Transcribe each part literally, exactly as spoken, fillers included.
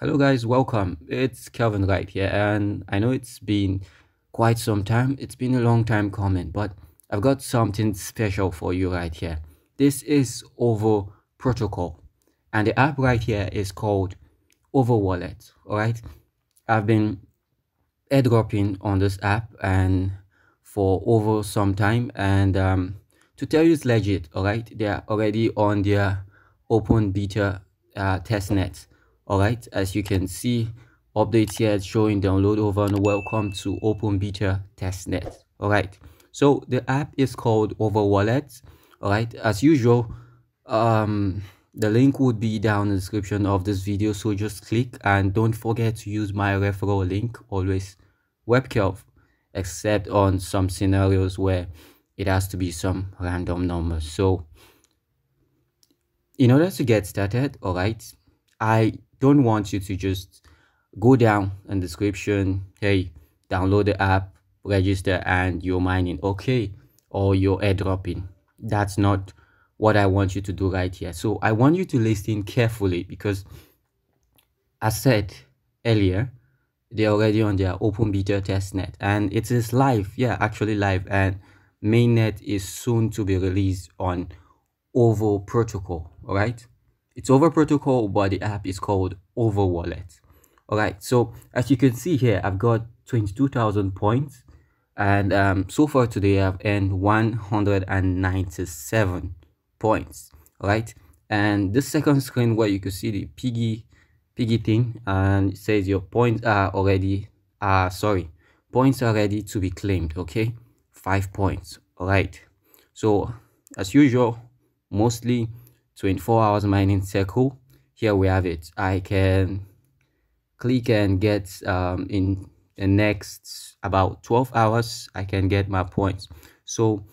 Hello guys, welcome. It's Kelvin right here, and I know it's been quite some time. It's been a long time coming, but I've got something special for you right here. This is Over Protocol, and the app right here is called Over Wallet. All right, I've been airdropping on this app and for over some time, and um, to tell you it's legit. All right, they are already on their open beta uh, testnet. All right, as you can see, updates here showing download over and welcome to open beta testnet. All right, so the app is called Over Wallet. All right, as usual, um, the link would be down in the description of this video. So just click and don't forget to use my referral link, always WebCalf, except on some scenarios where it has to be some random number. So in order to get started, all right, I don't want you to just go down in the description, hey, download the app, register, and you're mining, okay, or you're airdropping. That's not what I want you to do right here. So I want you to listen carefully, because as said earlier, they're already on their open beta testnet, and it is live. Yeah, actually live, and mainnet is soon to be released on Over Protocol. All right, it's Over Protocol, but the app is called Over Wallet. All right, so as you can see here, I've got twenty-two thousand points, and um, so far today I've earned one hundred ninety-seven points. All right, and this second screen where you can see the piggy piggy thing, and it says your points are already uh sorry points are ready to be claimed. Okay, five points. All right, so as usual, mostly twenty-four hours mining circle. Here we have it. I can click and get um, in the next about twelve hours I can get my points. So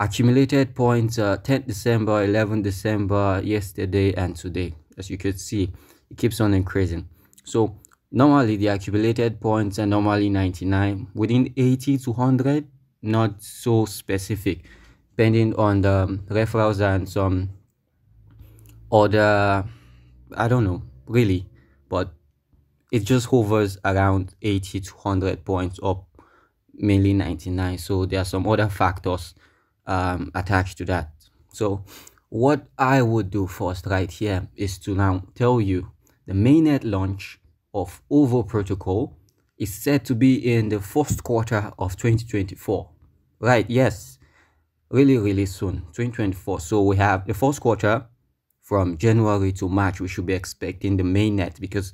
accumulated points uh, tenth December, eleventh December, yesterday, and today. As you could see, it keeps on increasing. So normally the accumulated points are normally ninety-nine, within eighty to one hundred, not so specific, depending on the referrals and some other, I don't know really, but it just hovers around eighty to one hundred points, up mainly ninety-nine. So there are some other factors um attached to that. So what I would do first right here is to now tell you the mainnet launch of Over Protocol is said to be in the first quarter of twenty twenty-four. Right, yes, really really soon, twenty twenty-four. So we have the first quarter. From January to March, we should be expecting the mainnet, because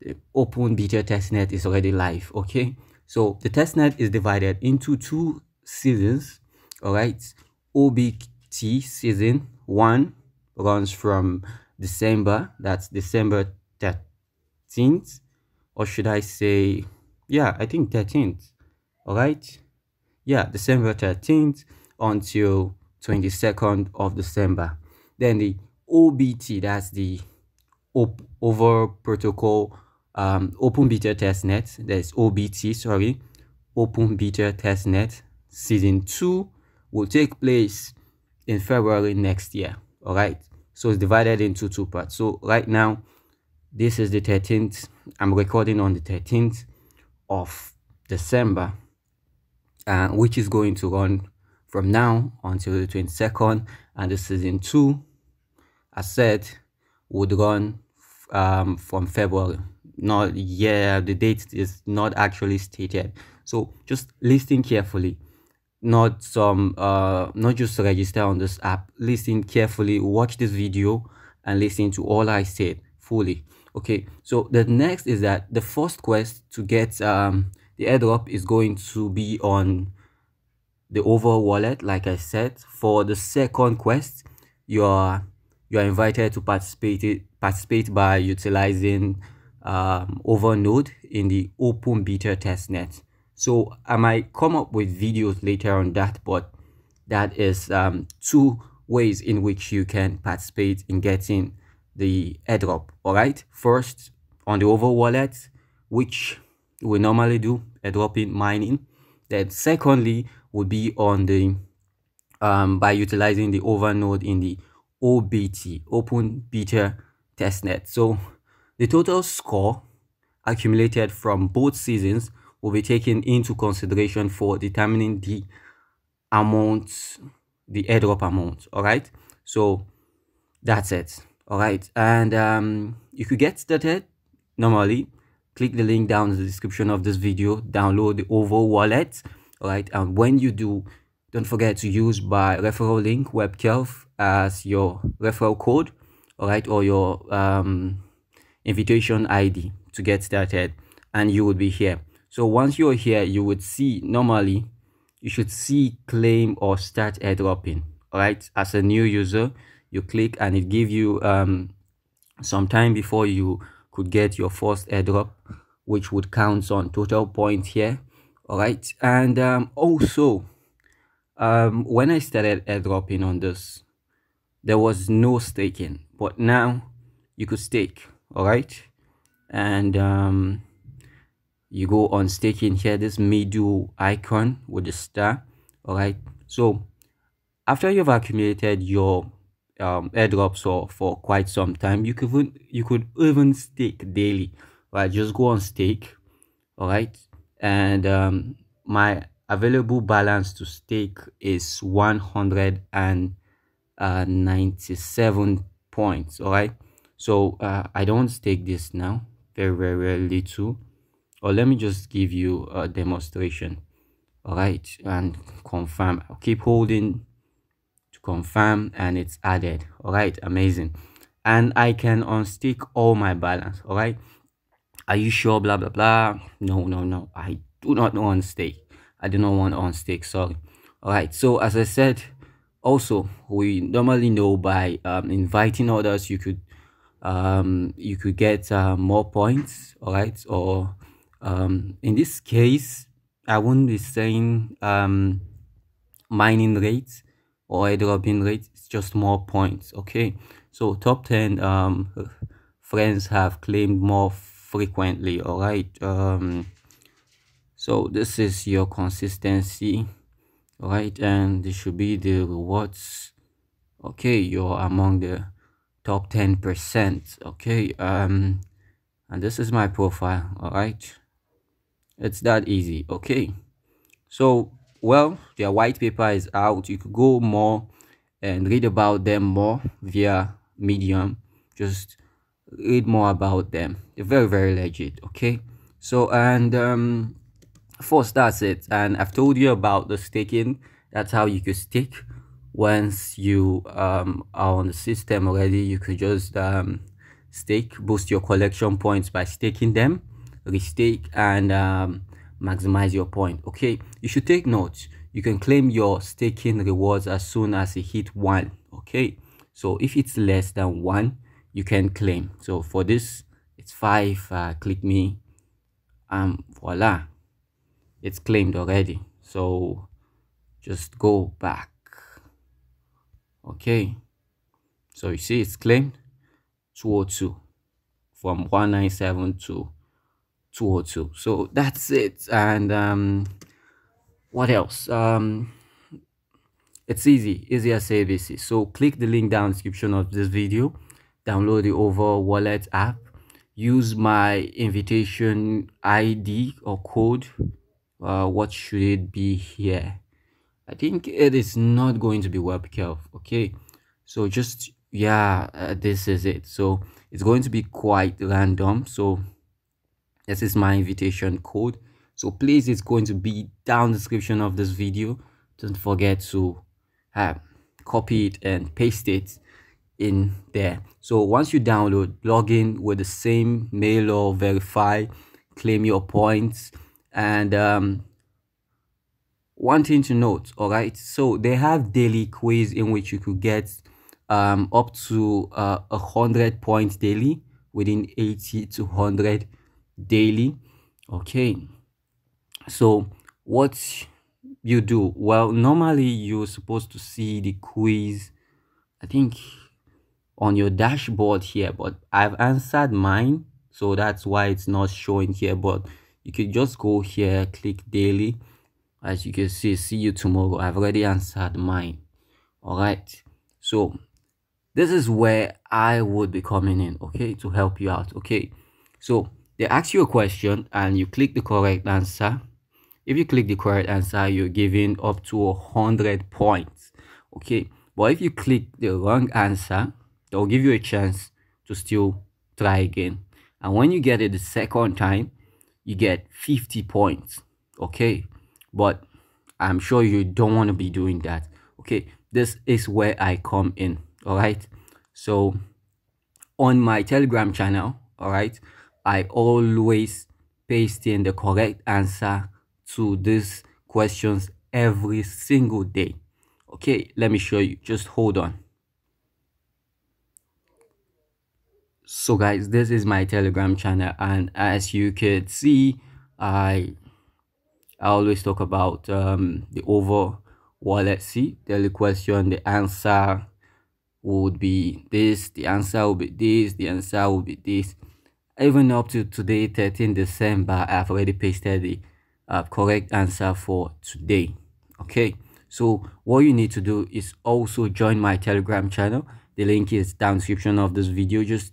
the open beta testnet is already live. Okay, so the testnet is divided into two seasons. All right, O B T season one runs from December, that's December thirteenth, or should I say, yeah, I think thirteenth. All right, yeah, December thirteenth until twenty-second of December. Then the O B T, that's the op Over Protocol um, open beta testnet, that's O B T, sorry, open beta testnet season two will take place in February next year. All right, so it's divided into two parts. So right now, this is the thirteenth. I'm recording on the thirteenth of December, uh, which is going to run from now until the twenty-second, and the season two, as said, would run um, from February. Not, yeah, the date is not actually stated. So just listen carefully, not some uh not just register on this app. Listen carefully, watch this video and listen to all I said fully. Okay, so the next is that the first quest to get um the airdrop is going to be on the Over Wallet. Like I said, for the second quest, your you are invited to participate participate by utilizing um, Overnode in the open beta testnet. So I might come up with videos later on that, but that is um, two ways in which you can participate in getting the airdrop. All right, first on the Over Wallet, which we normally do airdropping mining. Then secondly would be on the um, by utilizing the Overnode in the O B T open beta testnet. So The total score accumulated from both seasons will be taken into consideration for determining the amount, the airdrop amount. All right, so that's it. All right, and um, you could get started normally. Click the link down in the description of this video, download the Over Wallet. All right, and when you do, don't forget to use my referral link WebKelv as your referral code, all right, or your um, invitation I D to get started, and you would be here. So once you're here, you would see normally you should see claim or start airdropping. All right, as a new user, you click and it gives you um, some time before you could get your first airdrop, which would count on total points here. All right, and um, also um, when I started airdropping on this, there was no staking, but now you could stake. All right, and um, you go on staking here, this middle icon with the star. All right, so after you've accumulated your um airdrops or for quite some time, you could you could even stake daily, right? Just go on stake, all right, and um my available balance to stake is one hundred ninety-seven points. All right, so uh, I don't stake this now, very very, very little, or let me just give you a demonstration. All right, and confirm. I'll keep holding confirm and it's added. All right, amazing. And I can unstake all my balance. All right, are you sure, blah blah blah? No no no, I do not know unstake. I do not want unstake, sorry. All right, so as I said, also we normally know by um, inviting others you could um you could get uh, more points. All right, or um in this case I won't be saying um mining rates or airdropping rate, it's just more points. Okay, so top ten um friends have claimed more frequently. All right, um so this is your consistency. All right, and this should be the rewards. Okay, you're among the top ten percent. Okay, um and this is my profile. All right, it's that easy. Okay, so well, their white paper is out. You could go more and read about them more via Medium. Just read more about them. They're very very legit. Okay, so and um first, that's it. And I've told you about the staking. That's how you could stake. Once you um are on the system already, you could just um stake, boost your collection points by staking them, restake, and um maximize your point. Okay, you should take note, you can claim your staking rewards as soon as it hit one. Okay, so if it's less than one, you can claim. So for this it's five, uh, click me, um voila, it's claimed already. So just go back. Okay, so you see it's claimed two oh two, from one ninety-seven to two oh two. So that's it. And um what else? Um it's easy, easier say B C. So click the link down in the description of this video, download the Over Wallet app, use my invitation I D or code. Uh what should it be here? I think it is not going to be WebKelv. Okay, so just yeah, uh, this is it. So it's going to be quite random. So this is my invitation code, so please, it's going to be down in the description of this video. Don't forget to uh, copy it and paste it in there. So once you download, log in with the same mail or verify, claim your points. And um one thing to note, all right, so they have daily quiz in which you could get um up to uh, one hundred points daily within eighty to one hundred daily. Okay, so what you do, well, normally you're supposed to see the quiz I think on your dashboard here, but I've answered mine, so that's why it's not showing here. But you can just go here, click daily, as you can see, see you tomorrow. I've already answered mine. All right, so This is where I would be coming in, okay, to help you out, okay. So they ask you a question and you click the correct answer. If you click the correct answer, you're given up to one hundred points, okay. But if you click the wrong answer, they'll give you a chance to still try again. And when you get it the second time, you get fifty points, okay. But I'm sure you don't want to be doing that, okay. This is where I come in, all right. So on my Telegram channel, all right, I always paste in the correct answer to these questions every single day, okay. Let me show you, just hold on. So guys, this is my Telegram channel, and as you could see, I I always talk about um, the Over Wallet. See, the question, the answer would be this, the answer will be this, the answer will be this. Even up to today, thirteenth December, I've already pasted the uh, correct answer for today. Okay, so what you need to do is also join my Telegram channel. The link is down description of this video. Just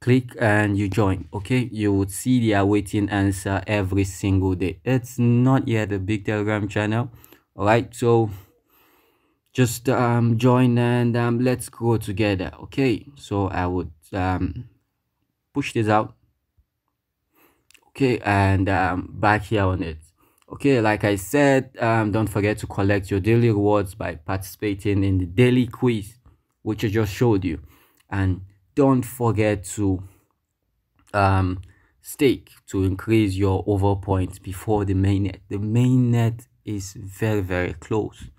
click and you join, okay. You would see the awaiting answer every single day. It's not yet a big Telegram channel, all right. So just um join and um let's grow together, okay. So I would um push this out, okay, and um back here on it, okay. Like I said, um don't forget to collect your daily rewards by participating in the daily quiz, which I just showed you, and don't forget to um stake to increase your over points before the mainnet. The mainnet is very very close,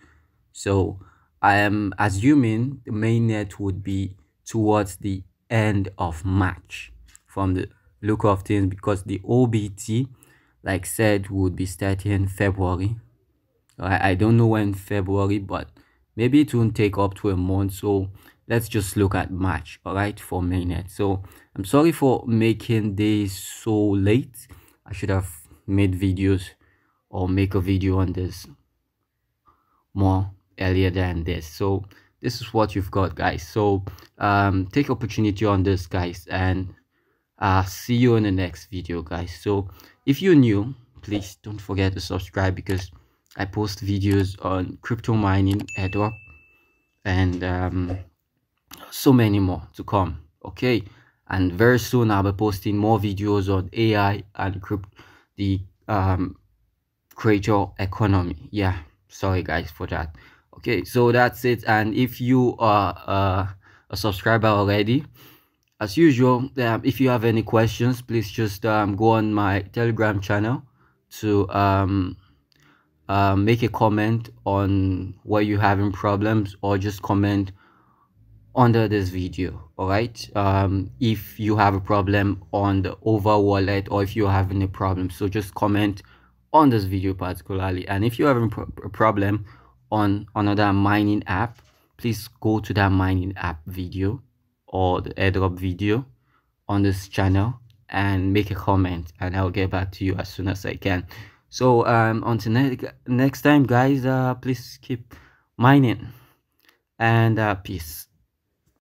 so I am assuming the mainnet would be towards the end of March from the look of things, because the O B T, like said, would be starting February. I, I don't know when February, but maybe it won't take up to a month, so let's just look at March, all right, for mainnet. So I'm sorry for making this so late. I should have made videos or make a video on this more earlier than this. So this is what you've got, guys. So um take opportunity on this, guys, and uh see you in the next video, guys. So if you're new, please don't forget to subscribe, because I post videos on crypto mining, airdrop, and um so many more to come, okay. And very soon I'll be posting more videos on A I and crypto, the um creator economy. Yeah, sorry guys for that, okay. So that's it. And if you are uh, a subscriber already, as usual, um, if you have any questions, please just um go on my Telegram channel to um uh, make a comment on where you're having problems, or just comment under this video, all right. Um if you have a problem on the Over Wallet, or if you're having a problem, so just comment on this video particularly. And if you're having a problem on another mining app, please go to that mining app video or the airdrop video on this channel and make a comment, and I'll get back to you as soon as I can. So um until ne next time, guys, uh please keep mining, and uh peace.